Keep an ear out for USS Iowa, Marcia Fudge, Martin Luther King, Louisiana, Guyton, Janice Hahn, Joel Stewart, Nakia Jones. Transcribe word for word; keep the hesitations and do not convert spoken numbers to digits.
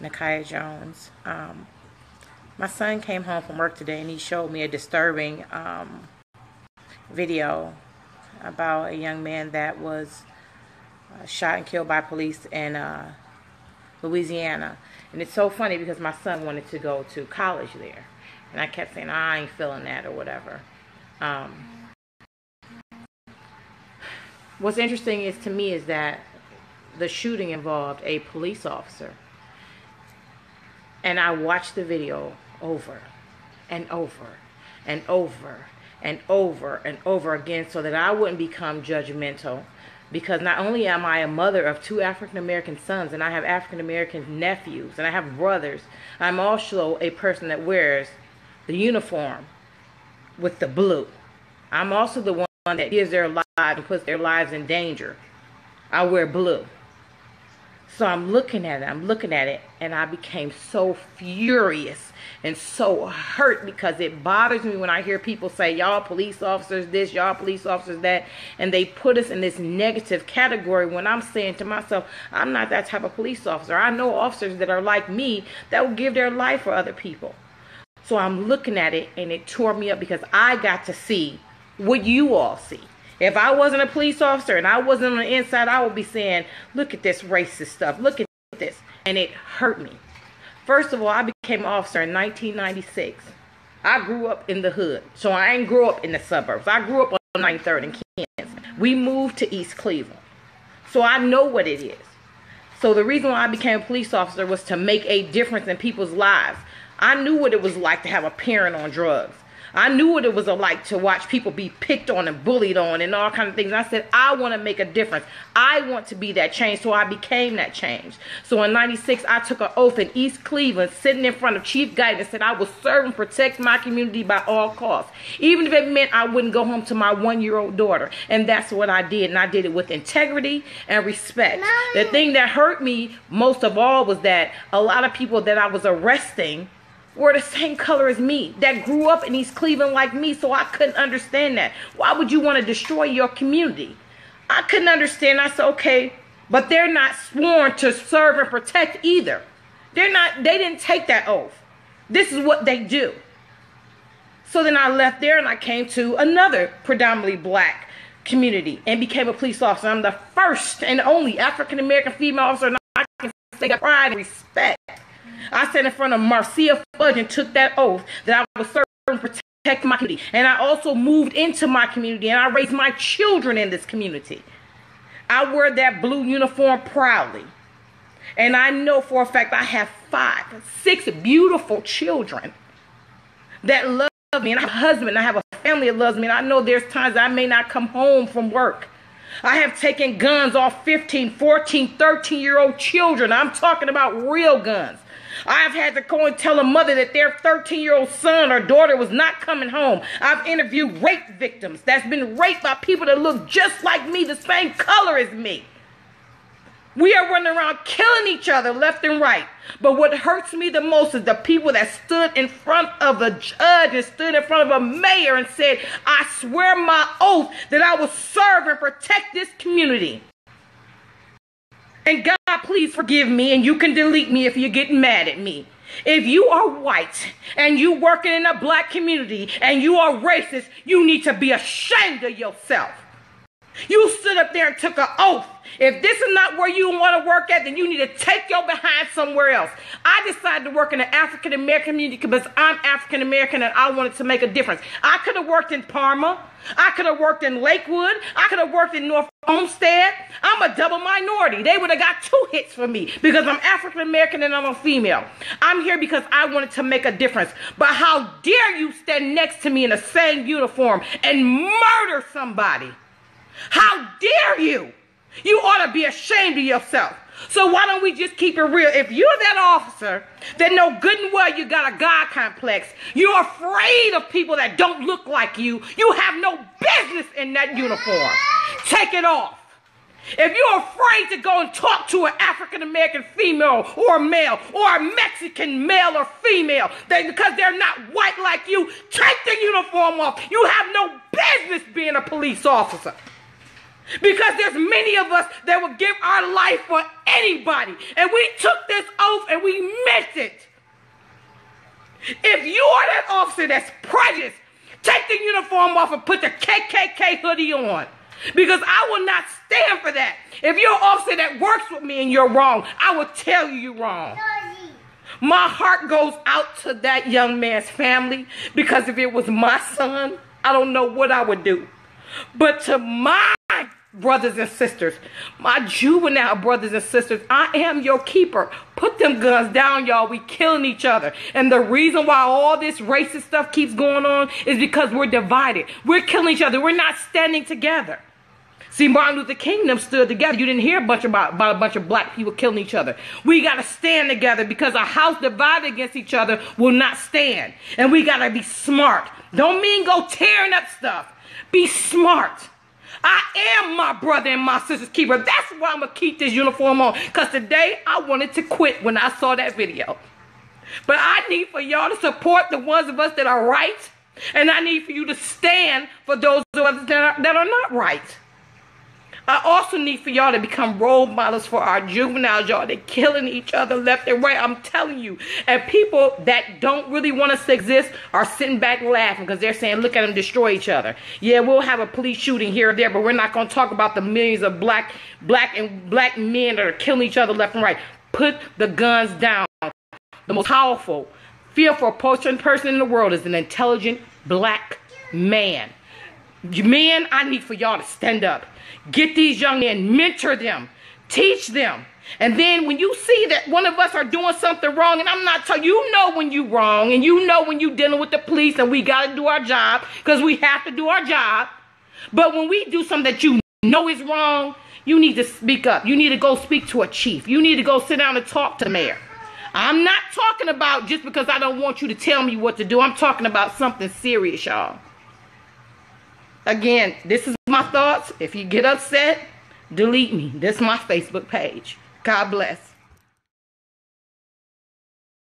Nakia Jones. Um, my son came home from work today, and he showed me a disturbing um, video about a young man that was uh, shot and killed by police in uh, Louisiana. And it's so funny because my son wanted to go to college there. And I kept saying, oh, I ain't feeling that or whatever. Um, what's interesting is to me is that the shooting involved a police officer. And I watched the video over and over and over and over and over again so that I wouldn't become judgmental, because not only am I a mother of two African-American sons, and I have African-American nephews, and I have brothers, I'm also a person that wears the uniform with the blue. I'm also the one that gives their lives and puts their lives in danger. I wear blue. So I'm looking at it, I'm looking at it, and I became so furious and so hurt, because it bothers me when I hear people say, y'all police officers this, y'all police officers that, and they put us in this negative category when I'm saying to myself, I'm not that type of police officer. I know officers that are like me that will give their life for other people. So I'm looking at it, and it tore me up, because I got to see what you all see. If I wasn't a police officer and I wasn't on the inside, I would be saying, look at this racist stuff. Look at this. And it hurt me. First of all, I became an officer in nineteen ninety-six. I grew up in the hood. So I ain't grew up in the suburbs. I grew up on ninety-third in Kansas. We moved to East Cleveland. So I know what it is. So the reason why I became a police officer was to make a difference in people's lives. I knew what it was like to have a parent on drugs. I knew what it was like to watch people be picked on and bullied on and all kinds of things. And I said, I want to make a difference. I want to be that change. So I became that change. So in ninety-six, I took an oath in East Cleveland, sitting in front of Chief Guyton, and said, I will serve and protect my community by all costs, even if it meant I wouldn't go home to my one-year-old daughter. And that's what I did. And I did it with integrity and respect. Mommy. The thing that hurt me most of all was that a lot of people that I was arresting were the same color as me, that grew up in East Cleveland like me, so I couldn't understand that. Why would you want to destroy your community? I couldn't understand. I said, okay, but they're not sworn to serve and protect either. They're not, they didn't take that oath. This is what they do. So then I left there and I came to another predominantly black community and became a police officer. I'm the first and only African-American female officer, and I can say pride and respect. I sat in front of Marcia Fudge and took that oath that I would serve and protect my community. And I also moved into my community, and I raised my children in this community. I wear that blue uniform proudly. And I know for a fact I have five, six beautiful children that love me. And I have a husband, I have a family that loves me. And I know there's times I may not come home from work. I have taken guns off fifteen, fourteen, thirteen-year-old children. I'm talking about real guns. I've had to go and tell a mother that their thirteen-year-old son or daughter was not coming home. I've interviewed rape victims that's been raped by people that look just like me, the same color as me. We are running around killing each other left and right. But what hurts me the most is the people that stood in front of a judge and stood in front of a mayor and said, I swear my oath that I will serve and protect this community. And God, please forgive me, and you can delete me if you get mad at me. If you are white and you working in a black community and you are racist, you need to be ashamed of yourself. You stood up there and took an oath. If this is not where you want to work at, then you need to take your behind somewhere else. I decided to work in the African-American community because I'm African-American and I wanted to make a difference. I could have worked in Parma. I could have worked in Lakewood. I could have worked in North Homestead. I'm a double minority. They would have got two hits for me because I'm African-American and I'm a female. I'm here because I wanted to make a difference. But how dare you stand next to me in the same uniform and murder somebody? How dare you? You ought to be ashamed of yourself. So why don't we just keep it real? If you're that officer that know good and well you got a God complex, you're afraid of people that don't look like you, you have no business in that uniform. Take it off. If you're afraid to go and talk to an African-American female or male or a Mexican male or female they, because they're not white like you, take the uniform off. You have no business being a police officer. Because there's many of us that will give our life for anybody. And we took this oath and we meant it. If you are that officer that's prejudiced, take the uniform off and put the K K K hoodie on. Because I will not stand for that. If you're an officer that works with me and you're wrong, I will tell you you're wrong. My heart goes out to that young man's family. Because if it was my son, I don't know what I would do. But to my brothers and sisters, my juvenile brothers and sisters, I am your keeper. Put them guns down, y'all. We killing each other. And the reason why all this racist stuff keeps going on is because we're divided. We're killing each other. We're not standing together. See, Martin Luther King them stood together. You didn't hear a bunch about, about a bunch of black people killing each other. We got to stand together, because a house divided against each other will not stand. And we got to be smart. Don't mean go tearing up stuff. Be smart. I am my brother and my sister's keeper. That's why I'm going to keep this uniform on. Because today I wanted to quit when I saw that video. But I need for y'all to support the ones of us that are right. And I need for you to stand for those of us that are, that are not right. I also need for y'all to become role models for our juveniles, y'all. They're killing each other left and right. I'm telling you. And people that don't really want us to exist are sitting back laughing because they're saying, look at them destroy each other. Yeah, we'll have a police shooting here or there, but we're not going to talk about the millions of black, black and black men that are killing each other left and right. Put the guns down. The most powerful, fearful person in the world is an intelligent black man. Men, I need for y'all to stand up. Get these young men, mentor them, teach them. And then when you see that one of us are doing something wrong, and I'm not telling you, you know when you're wrong, and you know when you're dealing with the police, and we got to do our job, because we have to do our job. But when we do something that you know is wrong, you need to speak up. You need to go speak to a chief. You need to go sit down and talk to the mayor. I'm not talking about just because I don't want you to tell me what to do. I'm talking about something serious, y'all. Again, this is my thoughts. If you get upset, delete me. This is my Facebook page. God bless.